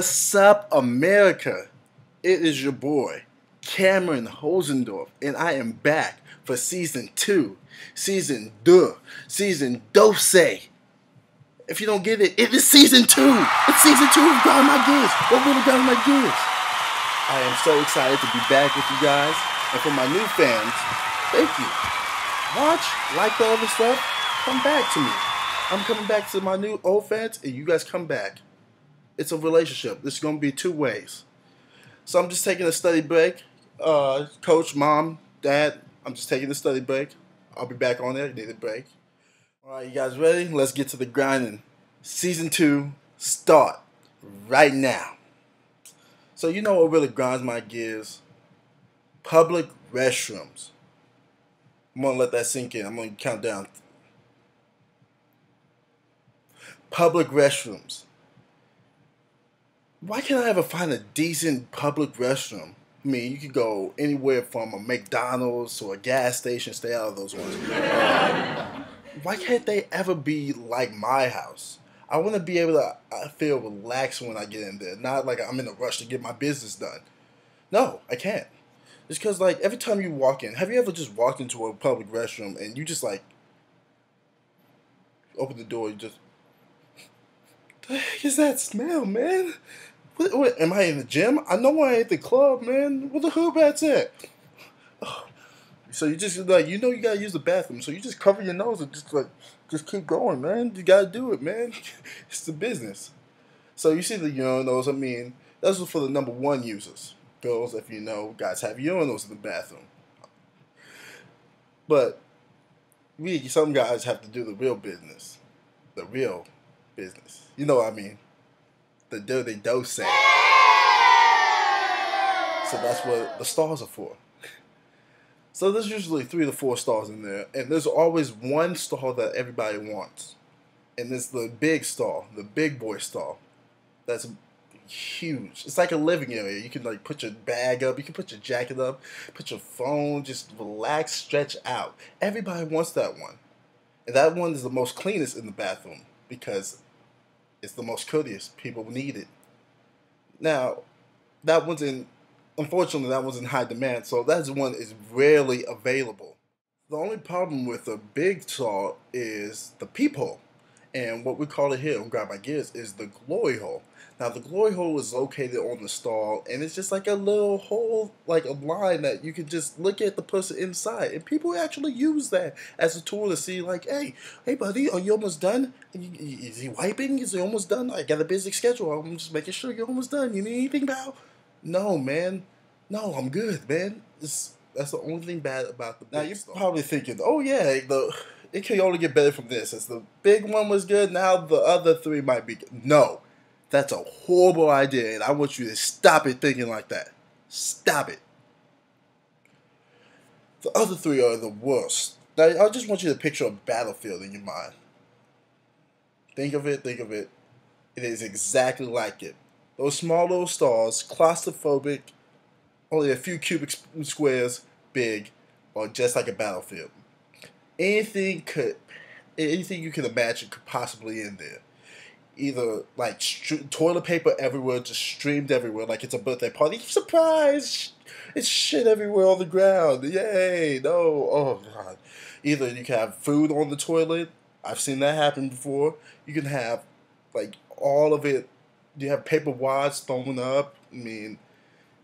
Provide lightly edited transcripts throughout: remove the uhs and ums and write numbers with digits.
What's up, America? It is your boy, Cameron Holzendorf, and I am back for Season 2, Season 2, Season 12. If you don't get it, it is Season 2! It's Season 2 of Grind My Gears! Welcome to Grind My Gears! I am so excited to be back with you guys, and for my new fans, thank you. Watch, like all the stuff, come back to me. I'm coming back to my new old fans, and you guys come back. It's a relationship. This is going to be two ways. So I'm just taking a study break. Coach, mom, dad, I'm just taking a study break. I'll be back on there. You need a break. All right, you guys ready? Let's get to the grinding. Season 2, start right now. So you know what really grinds my gears? Public restrooms. I'm going to let that sink in. I'm going to count down. Public restrooms. Why can't I ever find a decent public restroom? I mean, you could go anywhere from a McDonald's to a gas station. Stay out of those ones. Why can't they ever be like my house? I want to be able to feel relaxed when I get in there. Not like I'm in a rush to get my business done. No, I can't. It's because, like, every time you walk in, have you ever just walked into a public restroom and you just, like, open the door, you just, what the heck is that smell, man? What, am I in the gym? I know I ain't at the club, man. Where the hood rats at? Oh. So you just, like, you know you gotta use the bathroom, so you just cover your nose and just, like, just keep going, man. You gotta do it, man. It's the business. So you see the urinals, I mean, that's for the #1 users. Girls, if you know, guys have urinals in the bathroom. But some guys have to do the real business. The real business. You know what I mean. The dirty dosing. So that's what the stars are for. So there's usually 3 to 4 stars in there, and there's always one star that everybody wants. And it's the big star, the big boy star. That's huge. It's like a living area. You can, like, put your bag up, you can put your jacket up, put your phone, just relax, stretch out. Everybody wants that one. And that one is the most cleanest in the bathroom because it's the most courteous. People need it. Now, that one's in, unfortunately, that one's in high demand, so that one is rarely available. The only problem with the big saw is the peephole, and what we call it here on Grind My Gears is the glory hole. Now, the glory hole is located on the stall, and it's just like a little hole, like a line that you can just look at the person inside, and people actually use that as a tool to see, like, hey buddy, are you almost done? Is he wiping? Is he almost done? I got a busy schedule. I'm just making sure you're almost done. You need anything, pal? No, man. No, I'm good, man. That's the only thing bad about the big. Now, you're stall. Probably thinking, oh, yeah, it can only get better from this. As the big one was good, now the other 3 might be good. No, that's a horrible idea, and I want you to stop it thinking like that. Stop it. The other 3 are the worst. Now, I just want you to picture a battlefield in your mind. Think of it, think of it. It is exactly like it. Those small little stars, claustrophobic, only a few cubic squares big, or just like a battlefield. Anything you can imagine could possibly in there. Either, like, toilet paper everywhere, just streamed everywhere, like it's a birthday party. Surprise! It's shit everywhere on the ground. Yay! No! Oh, God. Either you can have food on the toilet. I've seen that happen before. You can have, like, all of it. You have paper wads thrown up. I mean,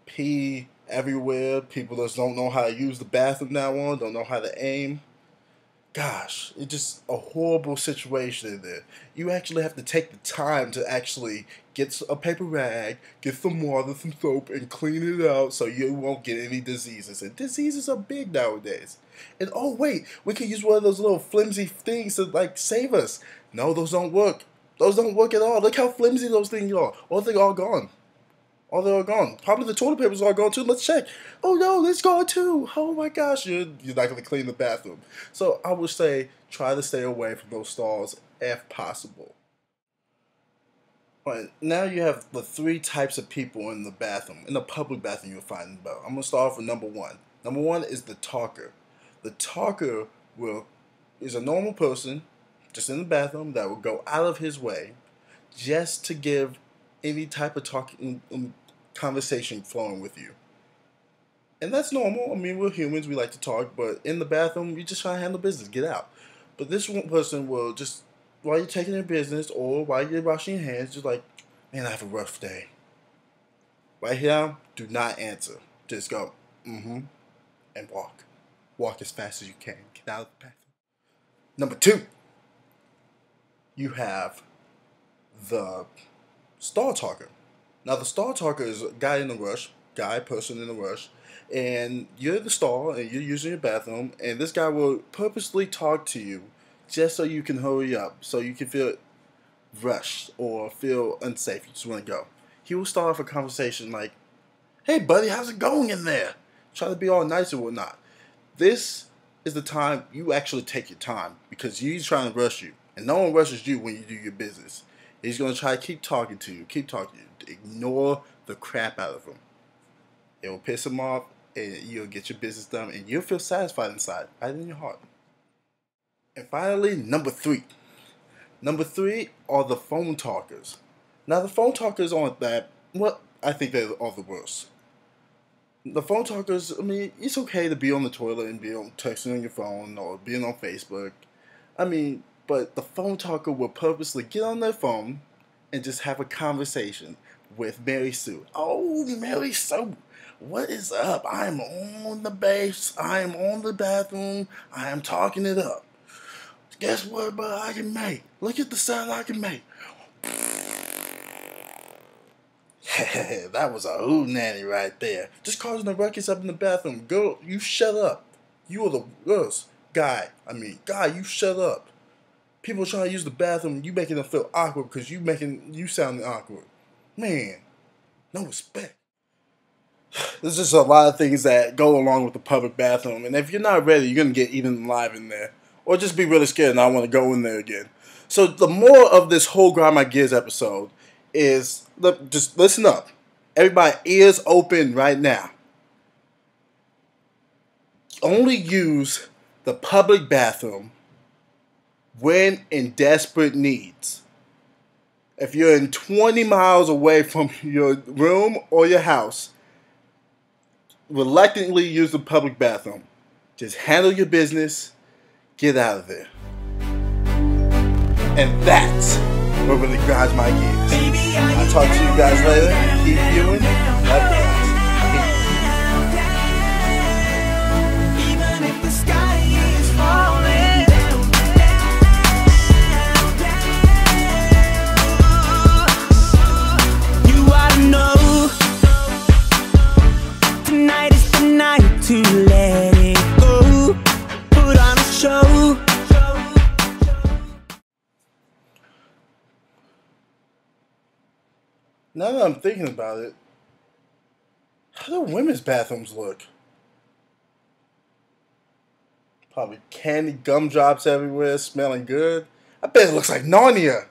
pee everywhere. People just don't know how to use the bathroom now on, don't know how to aim. Gosh, it's just a horrible situation in there. You actually have to take the time to actually get a paper rag, get some water, some soap, and clean it out so you won't get any diseases. And diseases are big nowadays. And oh wait, we could use one of those little flimsy things to, like, save us. No, those don't work. Those don't work at all. Look how flimsy those things are. All they're all gone. All they're all gone. Probably the toilet paper's all gone too. Let's check. Oh no, it's gone too. Oh my gosh, you're not going to clean the bathroom. So I would say try to stay away from those stalls if possible. All right, now you have the 3 types of people in the bathroom, in the public bathroom you'll find about. I'm going to start off with #1. #1 is the talker. The talker is a normal person just in the bathroom that will go out of his way just to give any type of talking conversation flowing with you. And that's normal. I mean, we're humans. We like to talk. But in the bathroom, you just try to handle business. Get out. But this one person will just, while you're taking your business or while you're washing your hands, just like, man, I have a rough day. Right here, do not answer. Just go, and walk. Walk as fast as you can. Get out of the bathroom. Number two, you have the star talker. Now, the star talker is a guy in a rush, person in a rush, and you're the star and you're using your bathroom, and this guy will purposely talk to you just so you can hurry up, so you can feel rushed or feel unsafe. You just want to go. He will start off a conversation like, hey, buddy, how's it going in there? Try to be all nice and whatnot. This is the time you actually take your time, because he's trying to rush you, and no one rushes you when you do your business. He's going to try to keep talking to you, Ignore the crap out of him. It will piss him off, and you'll get your business done, and you'll feel satisfied inside, right in your heart. And finally, number three. Number three are the phone talkers. Now, the phone talkers aren't that, well, I think they are the worst. The phone talkers, I mean, it's okay to be on the toilet and be on texting on your phone or being on Facebook. I mean, but the phone talker will purposely get on their phone and just have a conversation with Mary Sue. Oh, Mary Sue, what is up? I am on the base. I am on the bathroom. I am talking it up. Guess what, bud? I can make. Look at the sound I can make. That was a hootenanny right there. Just causing the ruckus up in the bathroom. Girl, you shut up. You are the worst. Guy, you shut up. People trying to use the bathroom, you making them feel awkward because you making you sounding awkward. Man, no respect. There's just a lot of things that go along with the public bathroom, and if you're not ready, you're gonna get eaten alive in there, or just be really scared and not want to go in there again. So the moral of this whole Grind My Gears episode is, just listen up. Everybody, ears open right now. Only use the public bathroom when in desperate needs. If you're in 20 miles away from your room or your house, reluctantly use the public bathroom. Just handle your business. Get out of there. And that's what really grinds my gears. I'll talk to you guys later. Keep viewing. Love you. Now that I'm thinking about it, how do women's bathrooms look? Probably candy gumdrops everywhere, smelling good. I bet it looks like Narnia.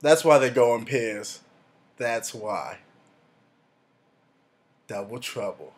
That's why they go in pairs. That's why. Double trouble.